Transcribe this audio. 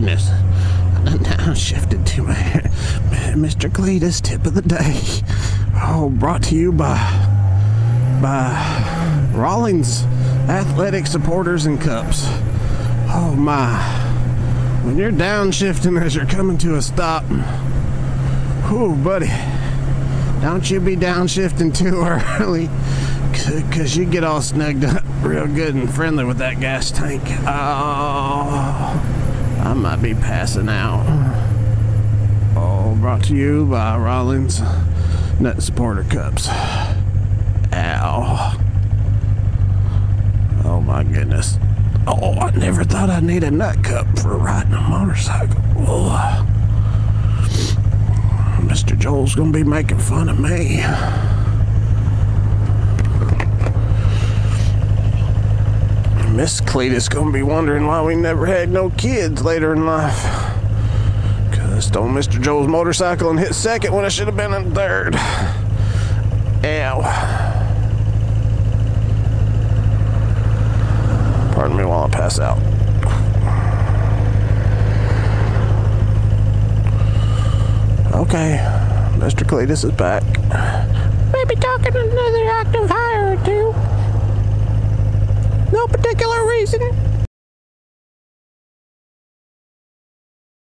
goodness. Now shifted to my Mr. Cletus tip of the day. Oh, brought to you by Rawlings athletic supporters and cups. Oh my, when you're downshifting as you're coming to a stop, whew, buddy, don't you be downshifting too early, cause you get all snugged up real good and friendly with that gas tank. Oh, I might be passing out. All brought to you by Rawlings Nut Supporter Cups. Ow. Oh my goodness. Oh, I never thought I'd need a nut cup for riding a motorcycle. Ugh. Mr. Joel's gonna be making fun of me. Miss Cletus gonna be wondering why we never had no kids later in life. Cause I stole Mr. Joel's motorcycle and hit second when I should have been in third. Ow. Pardon me while I pass out. Okay, Mr. Cletus is back.